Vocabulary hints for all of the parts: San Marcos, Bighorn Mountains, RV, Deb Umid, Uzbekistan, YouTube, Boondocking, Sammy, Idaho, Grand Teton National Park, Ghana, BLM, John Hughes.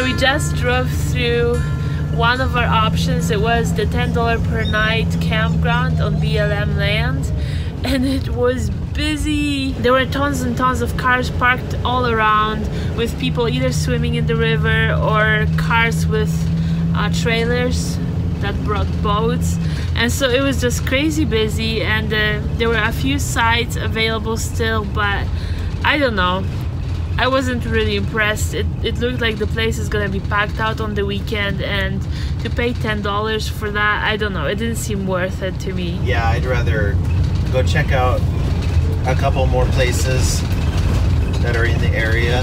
So we just drove through one of our options. It was the $10 per night campground on BLM land, and it was busy. There were tons and tons of cars parked all around, with people either swimming in the river or cars with trailers that brought boats. And so it was just crazy busy, and there were a few sites available still, but I don't know, I wasn't really impressed. It looked like the place is gonna be packed out on the weekend, and to pay $10 for that, I don't know, it didn't seem worth it to me. Yeah, I'd rather go check out a couple more places that are in the area.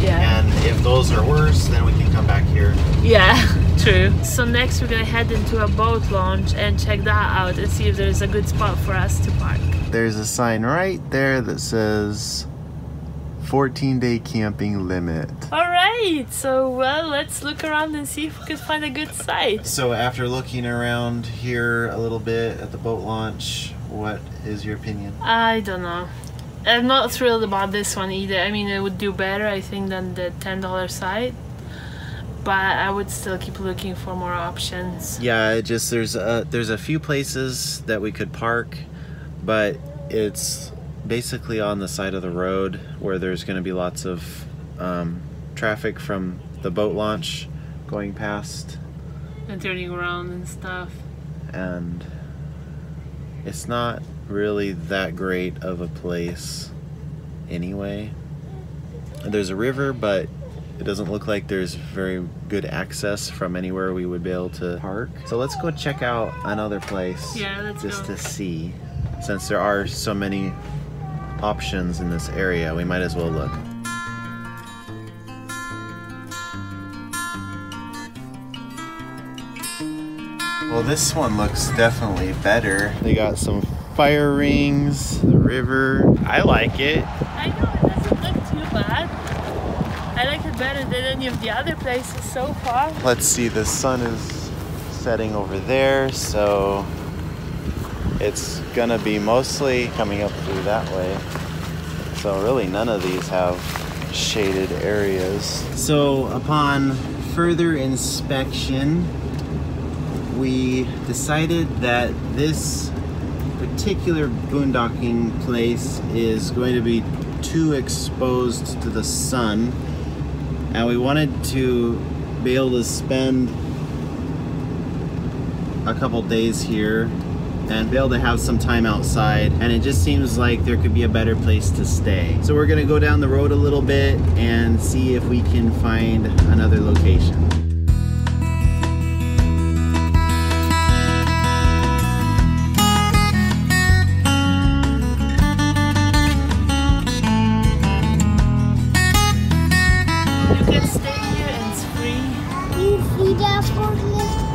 Yeah. And if those are worse, then we can come back here. Yeah, true. So next we're gonna head into a boat launch and check that out and see if there's a good spot for us to park. There's a sign right there that says 14-day camping limit. Alright, so well, let's look around and see if we can find a good site. So after looking around here a little bit at the boat launch, what is your opinion? I don't know. I'm not thrilled about this one either. I mean, it would do better, I think, than the $10 site, but I would still keep looking for more options. Yeah, it just there's a few places that we could park, but it's basically on the side of the road where there's going to be lots of traffic from the boat launch going past and turning around and stuff, and it's not really that great of a place anyway. There's a river, but it doesn't look like there's very good access from anywhere we would be able to park. So let's go check out another place. Yeah, let's just go. To see, since there are so many options in this area, we might as well look. Well, this one looks definitely better. They got some fire rings, the river. I like it. I know, it doesn't look too bad. I like it better than any of the other places so far. Let's see, the sun is setting over there, so it's gonna be mostly coming up through that way. So really none of these have shaded areas. So upon further inspection, we decided that this particular boondocking place is going to be too exposed to the sun, and we wanted to be able to spend a couple days here and be able to have some time outside, and it just seems like there could be a better place to stay. So we're gonna go down the road a little bit and see if we can find another location.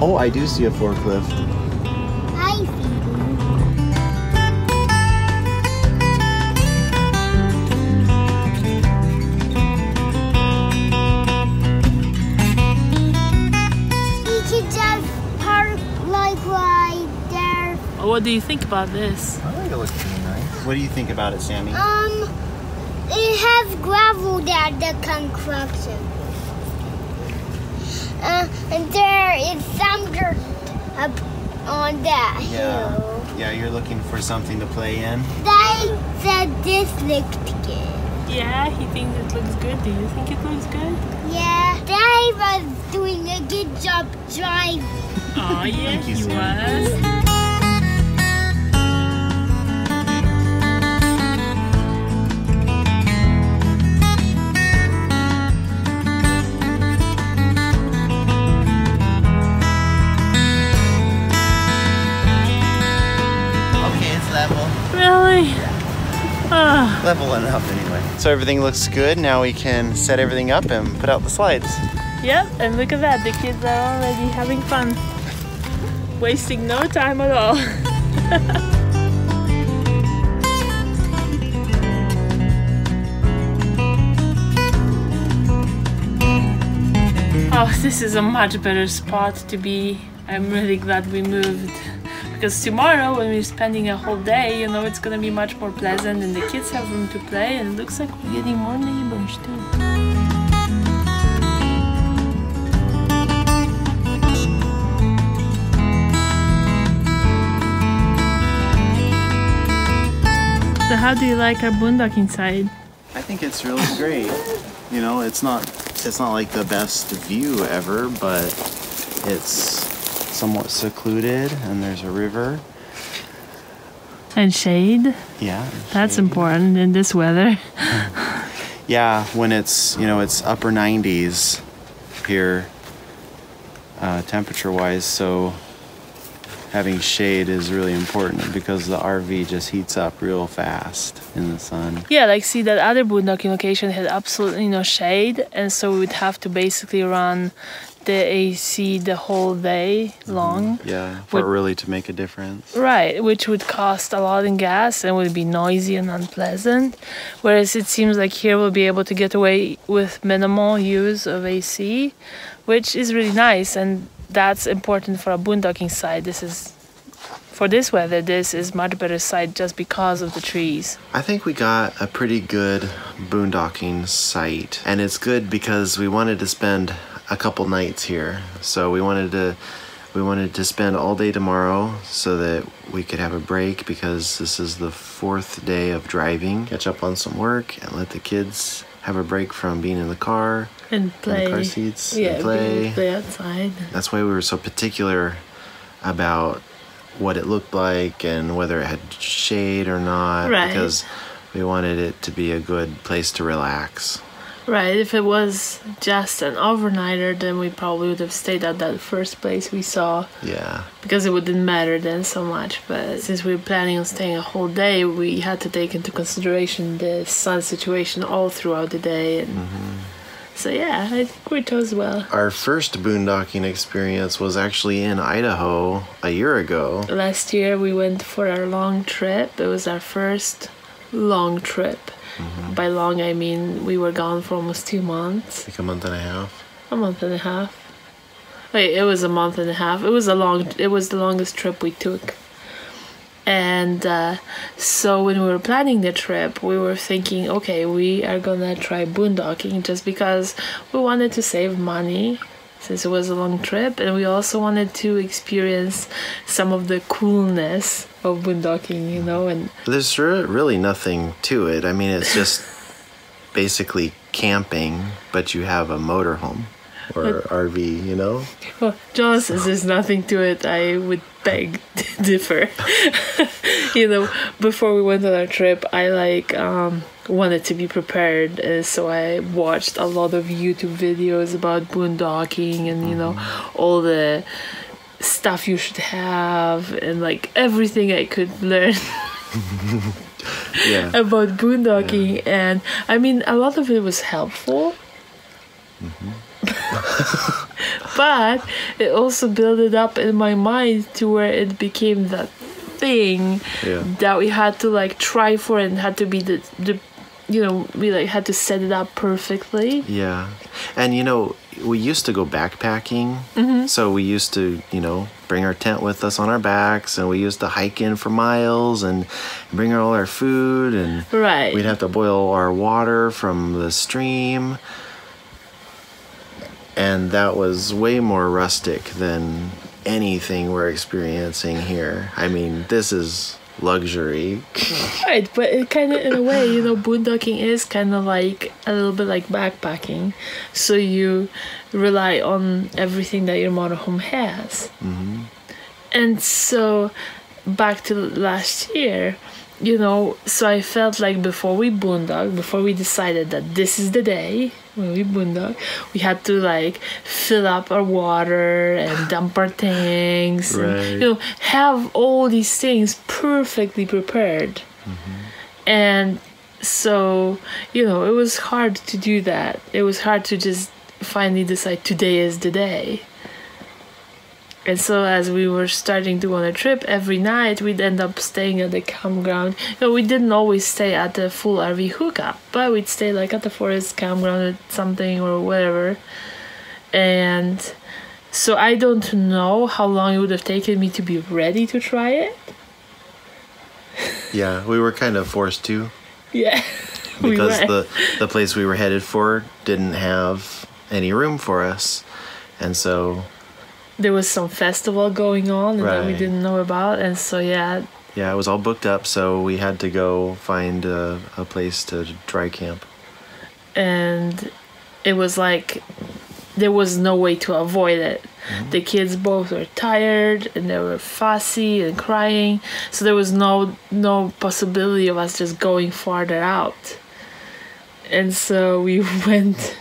Oh, I do see a forklift. I see one. We could just park like right there. What do you think about this? I think it looks pretty nice. What do you think about it, Sammy? It has gravel there, the construction. And there is some dirt up on that hill. Yeah, you're looking for something to play in? They said this looked good. Yeah, he thinks it looks good. Do you think it looks good? Yeah. Dave was doing a good job driving. Oh, yeah, he was. Leveling up anyway. So everything looks good. Now we can set everything up and put out the slides. Yep, and look at that. The kids are already having fun. Wasting no time at all. Oh, this is a much better spot to be. I'm really glad we moved. Because tomorrow, when we're spending a whole day, you know, it's gonna be much more pleasant, and the kids have room to play, and it looks like we're getting more neighbors too. how do you like our boondocking side? I think it's really great. You know, it's not like the best view ever, but it's somewhat secluded and there's a river. And shade. Yeah. And that's shade. Important in this weather. Yeah, when it's, you know, it's upper 90s here temperature-wise, so having shade is really important because the RV just heats up real fast in the sun. Yeah, like see that other boondocking location had absolutely no shade, and so we would have to basically run the AC the whole day long. Yeah, for it really to make a difference. Right, which would cost a lot in gas and would be noisy and unpleasant, whereas it seems like here we'll be able to get away with minimal use of AC, which is really nice, and that's important for a boondocking site. This is, for this weather, this is much better site just because of the trees. I think we got a pretty good boondocking site, and it's good because we wanted to spend a couple nights here. So we wanted to spend all day tomorrow so that we could have a break, because this is the 4th day of driving. Catch up on some work and let the kids have a break from being in the car and play in the car seats. Yeah, and play outside. That's why we were so particular about what it looked like and whether it had shade or not, right? Because we wanted it to be a good place to relax. Right, if it was just an overnighter, then we probably would have stayed at that first place we saw. Yeah. Because it wouldn't matter then so much, but since we were planning on staying a whole day, we had to take into consideration the sun situation all throughout the day. And so yeah, I think we chose well. Our first boondocking experience was actually in Idaho a year ago. Last year we went for our long trip. It was our first long trip. By long, I mean we were gone for almost 2 months. Like a month and a half. A month and a half. Wait, it was a month and a half. It was a long. It was the longest trip we took. And so when we were planning the trip, we were thinking, okay, we are gonna try boondocking just because we wanted to save money since it was a long trip, and we also wanted to experience some of the coolness of boondocking, you know. And there's really nothing to it. I mean, it's just basically camping, but you have a motorhome or RV, you know. Well, John says there's nothing to it. I would beg to differ. You know, before we went on our trip, I wanted to be prepared, so I watched a lot of YouTube videos about boondocking and, you know, all the stuff you should have and like everything I could learn about boondocking. And I mean, a lot of it was helpful, but it also built it up in my mind to where it became that thing that we had to like try for, and had to be the you know, we like had to set it up perfectly. Yeah. And you know, we used to go backpacking. So we used to, you know, bring our tent with us on our backs, and we used to hike in for miles and bring all our food, and we'd have to boil our water from the stream. And that was way more rustic than anything we're experiencing here. I mean, this is luxury. Right, but it kind of, in a way, you know, boondocking is kind of like a little bit like backpacking. So you rely on everything that your motorhome has. And so back to last year, you know, so I felt like before we boondock, before we decided that this is the day when we boondock, we had to like fill up our water and dump our tanks, and, you know, have all these things perfectly prepared. And so, you know, it was hard to do that. It was hard to just finally decide today is the day. And so as we were starting to go on a trip, every night we'd end up staying at the campground. You know, we didn't always stay at the full RV hookup, but we'd stay like at the forest campground or something or whatever. And so I don't know how long it would have taken me to be ready to try it. Yeah, we were kind of forced to. Yeah, because the place we were headed for didn't have any room for us. And so there was some festival going on and that we didn't know about, and so yeah, it was all booked up, so we had to go find a place to dry camp. And it was like there was no way to avoid it. Mm-hmm. The kids both were tired and they were fussy and crying, so there was no possibility of us just going farther out. And so we went.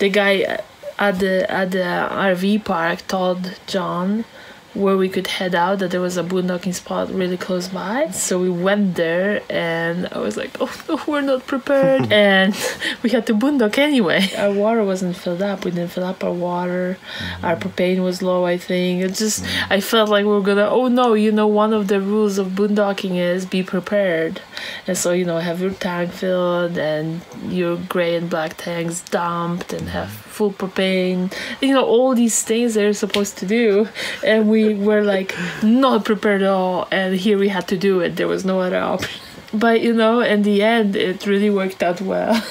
The guy at the RV park told John where we could head out, that there was a boondocking spot really close by. So we went there, and I was like, oh no, we're not prepared. And we had to boondock anyway. Our water wasn't filled up. We didn't fill up our water. Our propane was low, I think. It just, I felt like we were gonna, oh no, you know, one of the rules of boondocking is be prepared. And so, you know, have your tank filled and your gray and black tanks dumped and have full propane. You know, all these things they're supposed to do. And we were like not prepared at all, and here we had to do it. There was no other option. But you know, in the end, it really worked out well.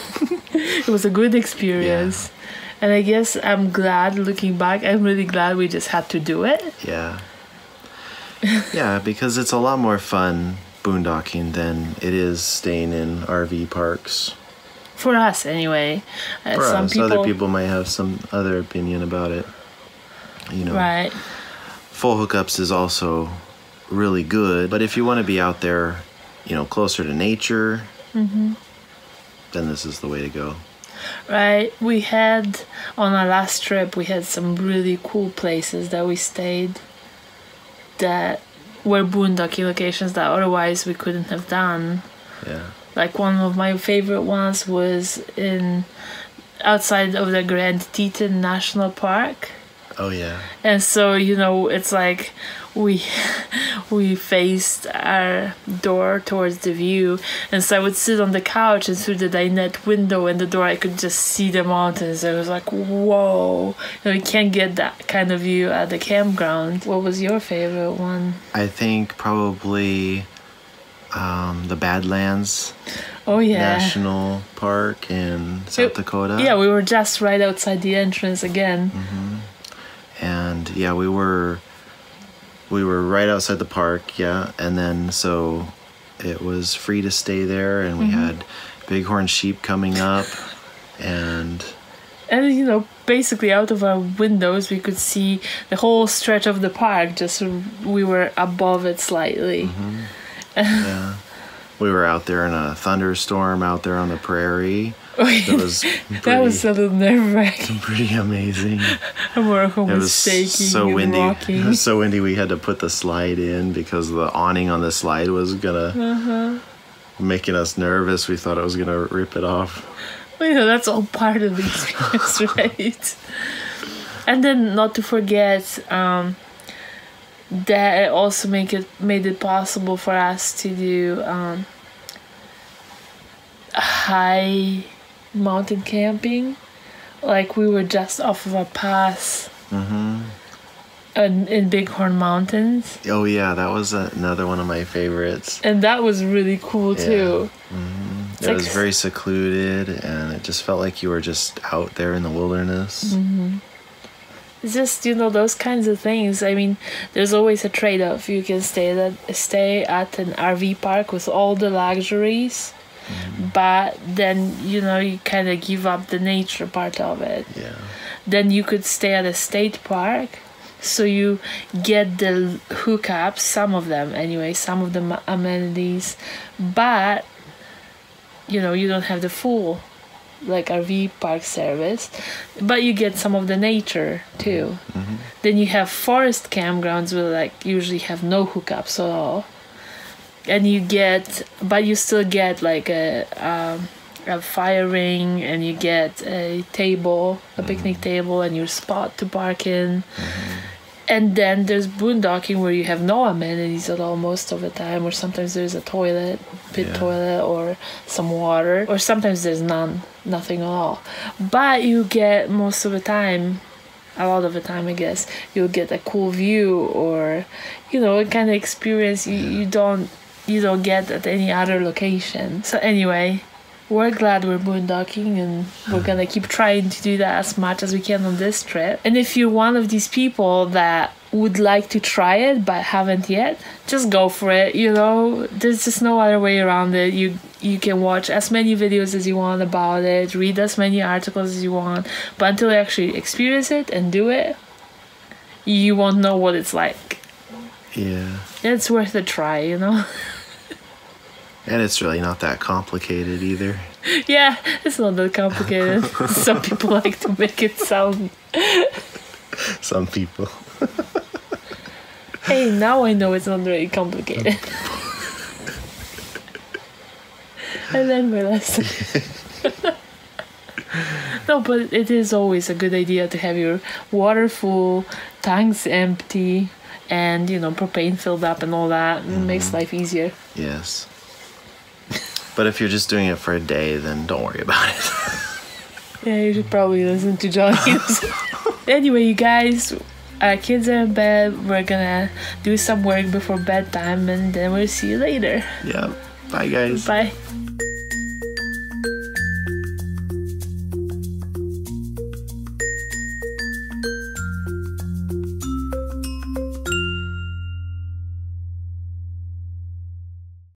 It was a good experience. Yeah. And I guess I'm glad, looking back, I'm really glad we just had to do it. Yeah. Yeah, because it's a lot more fun boondocking than it is staying in RV parks. For us, anyway. For some us. Other people might have some other opinion about it. You know. Right. Full hookups is also really good, but if you want to be out there, you know, closer to nature, then this is the way to go. Right. We had, on our last trip, we had some really cool places that we stayed that were boondocking locations that otherwise we couldn't have done. Yeah. Like one of my favorite ones was outside of the Grand Teton National Park. Oh yeah. And so, you know, it's like we faced our door towards the view, and so I would sit on the couch, and through the dinette window and the door I could just see the mountains. I was like, whoa. You know, you can't get that kind of view at the campground. What was your favorite one? I think probably the Badlands. Oh yeah. National Park in South Dakota. Yeah, we were just right outside the entrance again. And yeah, we were right outside the park, and then so it was free to stay there, and we had bighorn sheep coming up, and you know, basically out of our windows we could see the whole stretch of the park. Just we were above it slightly. Yeah, we were out there in a thunderstorm out there on the prairie. That was a little nerve-wracking. Pretty amazing. It was so windy we had to put the slide in because the awning on the slide was making us nervous. We thought it was going to rip it off. Well, you know, that's all part of the experience, right? And then not to forget that it also made it possible for us to do high mountain camping. Like we were just off of a pass in Bighorn Mountains. Oh yeah, that was another one of my favorites, and that was really cool too. It was very secluded, and it just felt like you were just out there in the wilderness. It's just, you know, those kinds of things. I mean, there's always a trade-off. You can stay at an RV park with all the luxuries, but then, you know, you kind of give up the nature part of it. Yeah. Then you could stay at a state park, so you get the hookups, some of them anyway, some of the amenities, but, you know, you don't have the full, like, RV park service, but you get some of the nature too. Then you have forest campgrounds where, like, usually have no hookups at all. And you get, but you still get like a fire ring, and you get a table, a picnic table, and your spot to park in. And then there's boondocking where you have no amenities at all most of the time, or sometimes there's a toilet, toilet, or some water, or sometimes there's nothing at all. But you get most of the time, a lot of the time, I guess, you'll get a cool view, or, you know, a kind of experience you don't get at any other location. So anyway, we're glad we're boondocking, and we're gonna keep trying to do that as much as we can on this trip. And if you're one of these people that would like to try it but haven't yet, just go for it, you know. There's just no other way around it. You can watch as many videos as you want about it, read as many articles as you want, but until you actually experience it and do it, you won't know what it's like. Yeah. It's worth a try, you know. And it's really not that complicated either. Yeah, it's not that complicated. Some people like to make it sound... Some people. Hey, now I know it's not really complicated. And then we realized. No, but it is always a good idea to have your water full, tanks empty, and, you know, propane filled up and all that. It makes life easier. Yes. But if you're just doing it for a day, then don't worry about it. Yeah, you should probably listen to John Hughes. Anyway, you guys... Our kids are in bed. We're gonna do some work before bedtime, and then we'll see you later. Yeah. Bye, guys. Bye.